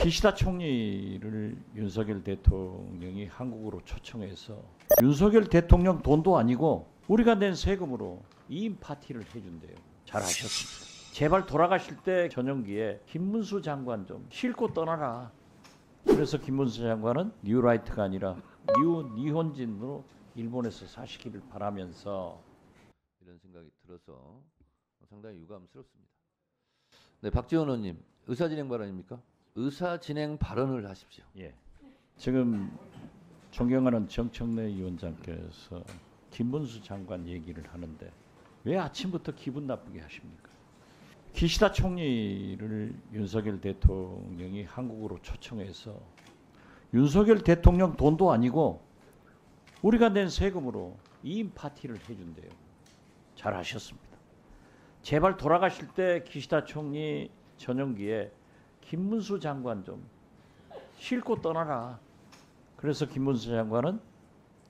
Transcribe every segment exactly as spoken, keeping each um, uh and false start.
기시다 총리를 윤석열 대통령이 한국으로 초청해서 윤석열 대통령 돈도 아니고 우리가 낸 세금으로 이인 파티를 해준대요. 잘하셨습니다. 제발 돌아가실 때 전용기에 김문수 장관 좀 싣고 떠나라. 그래서 김문수 장관은 뉴라이트가 아니라 뉴 니혼진으로 일본에서 사시기를 바라면서 이런 생각이 들어서 상당히 유감스럽습니다. 네, 박지원 의원님 의사진행 발언입니까? 의사진행 발언을 하십시오. 예. 지금 존경하는 정청래 위원장께서 김문수 장관 얘기를 하는데 왜 아침부터 기분 나쁘게 하십니까? 기시다 총리를 윤석열 대통령이 한국으로 초청해서 윤석열 대통령 돈도 아니고 우리가 낸 세금으로 이인 파티를 해준대요. 잘하셨습니다. 제발 돌아가실 때 기시다 총리 전용기에 김문수 장관 좀 싣고 떠나라. 그래서 김문수 장관은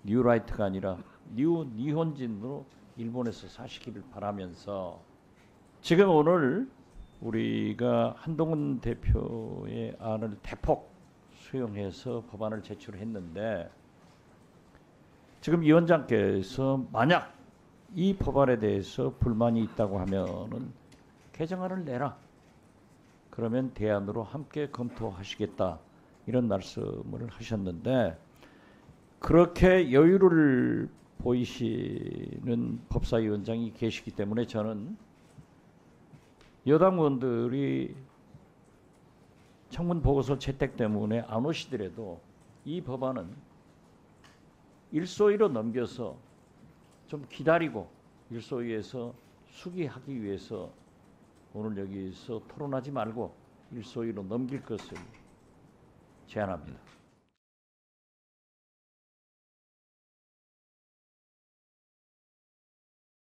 뉴라이트가 아니라 뉴 니혼진으로 일본에서 사시기를 바라면서 지금 오늘 우리가 한동훈 대표의 안을 대폭 수용해서 법안을 제출했는데 지금 위원장께서 만약 이 법안에 대해서 불만이 있다고 하면은 개정안을 내라. 그러면 대안으로 함께 검토하시겠다. 이런 말씀을 하셨는데 그렇게 여유를 보이시는 법사위원장이 계시기 때문에 저는 여당 의원들이 청문 보고서 채택 때문에 안 오시더라도 이 법안은 일소위로 넘겨서 좀 기다리고 일소위에서 숙의하기 위해서 오늘 여기서 토론하지 말고 일소위로 넘길 것을 제안합니다.